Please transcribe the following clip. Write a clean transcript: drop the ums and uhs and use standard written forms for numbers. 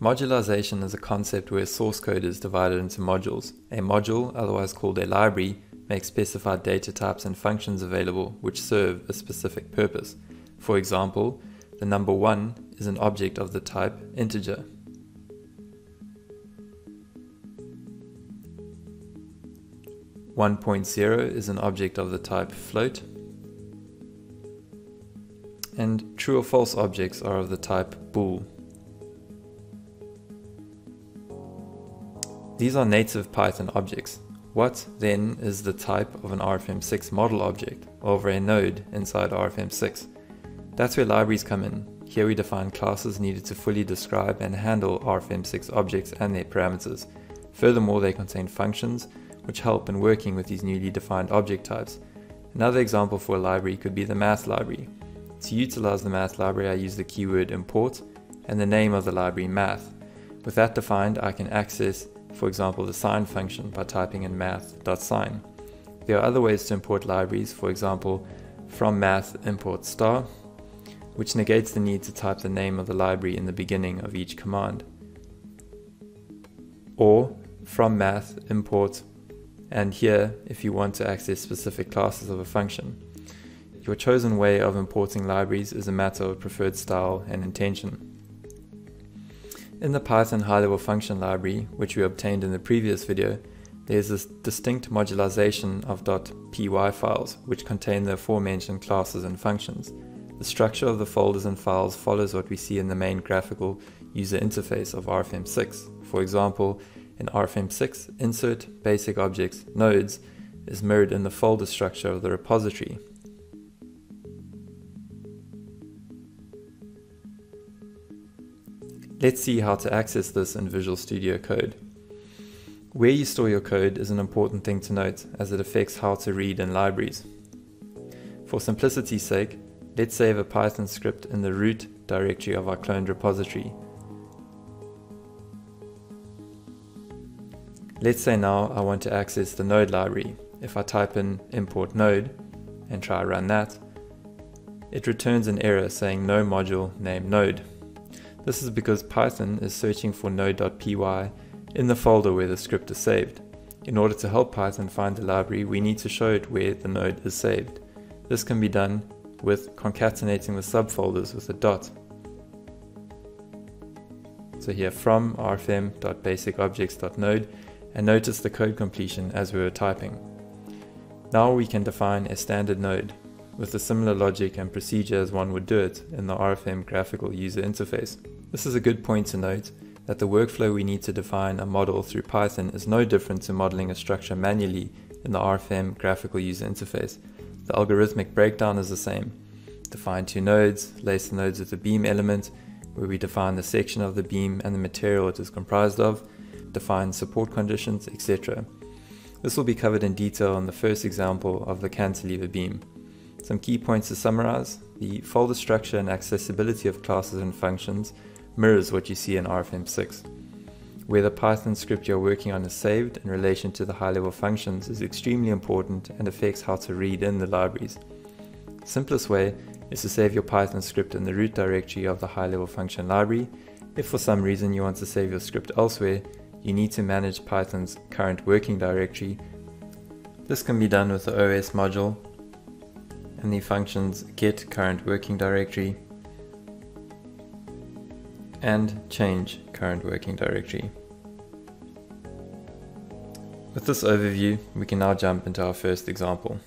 Modularization is a concept where source code is divided into modules. A module, otherwise called a library, makes specified data types and functions available which serve a specific purpose. For example, the number 1 is an object of the type integer. $1.0 is an object of the type float, and true or false objects are of the type bool. These are native Python objects. What, then, is the type of an RFEM 6 model object over a node inside RFEM 6? That's where libraries come in. Here we define classes needed to fully describe and handle RFEM 6 objects and their parameters. Furthermore, they contain functions which help in working with these newly defined object types. Another example for a library could be the math library. To utilize the math library, I use the keyword import and the name of the library math. With that defined, I can access, for example, the sine function by typing in math.sine. There are other ways to import libraries, for example, from math import star, which negates the need to type the name of the library in the beginning of each command. Or from math import, and here if you want to access specific classes of a function. Your chosen way of importing libraries is a matter of preferred style and intention. In the Python high-level function library, which we obtained in the previous video, there is this distinct modularization of .py files, which contain the aforementioned classes and functions. The structure of the folders and files follows what we see in the main graphical user interface of RFEM 6. For example, in RFEM 6, insert, basic objects, nodes is mirrored in the folder structure of the repository. Let's see how to access this in Visual Studio Code. Where you store your code is an important thing to note, as it affects how to read in libraries. For simplicity's sake, let's save a Python script in the root directory of our cloned repository. Let's say now I want to access the node library. If I type in import node and try run that, it returns an error saying no module named node. This is because Python is searching for node.py in the folder where the script is saved. In order to help Python find the library, we need to show it where the node is saved. This can be done with concatenating the subfolders with a dot. So here from rfm.basicobjects.node, and notice the code completion as we were typing. Now we can define a standard node with a similar logic and procedure as one would do it in the RFEM graphical user interface. This is a good point to note that the workflow we need to define a model through Python is no different to modeling a structure manually in the RFEM graphical user interface. The algorithmic breakdown is the same. Define two nodes, lace the nodes with a beam element, where we define the section of the beam and the material it is comprised of, define support conditions, etc. This will be covered in detail in the first example of the cantilever beam. Some key points to summarize: the folder structure and accessibility of classes and functions mirrors what you see in RFEM 6. Where the Python script you're working on is saved in relation to the high-level functions is extremely important and affects how to read in the libraries. The simplest way is to save your Python script in the root directory of the high-level function library. If for some reason you want to save your script elsewhere, you need to manage Python's current working directory. This can be done with the OS module and the functions get current working directory and change current working directory. With this overview, we can now jump into our first example.